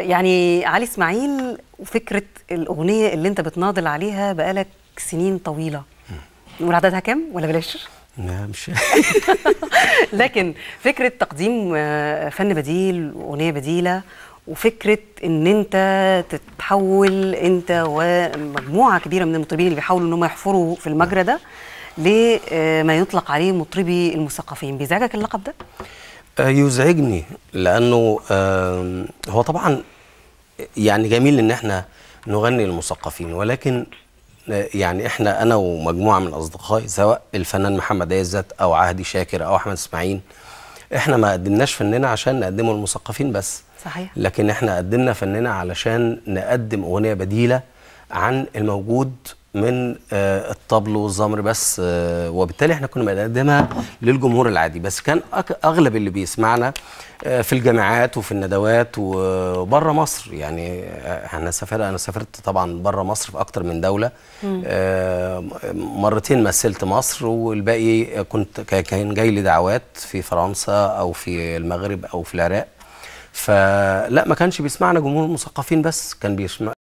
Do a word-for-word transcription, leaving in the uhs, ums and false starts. يعني علي اسماعيل وفكره الاغنيه اللي انت بتناضل عليها بقالك سنين طويله، نقول عددها كام ولا بلاش؟ لا مش لكن فكره تقديم فن بديل واغنيه بديله، وفكره ان انت تتحول انت ومجموعه كبيره من المطربين اللي بيحاولوا ان هم يحفروا في المجرى ده لما يطلق عليه مطربي المثقفين، بيزعجك اللقب ده؟ يزعجني لانه هو طبعا يعني جميل ان احنا نغني للمثقفين، ولكن يعني احنا انا ومجموعه من اصدقائي سواء الفنان محمد عزت او عهدي شاكر او احمد اسماعيل، احنا ما قدمناش فننا عشان نقدمه للمثقفين بس. صحيح. لكن احنا قدمنا فننا علشان نقدم اغنيه بديله عن الموجود من الطبل والزمر بس، وبالتالي احنا كنا بنقدمها للجمهور العادي، بس كان اغلب اللي بيسمعنا في الجامعات وفي الندوات وبره مصر. يعني احنا سافرت انا سافرت طبعا بره مصر في اكتر من دوله، مرتين مثلت مصر والباقي كنت كان جاي لي دعوات في فرنسا او في المغرب او في العراق، فلا ما كانش بيسمعنا جمهور المثقفين بس، كان بيسمع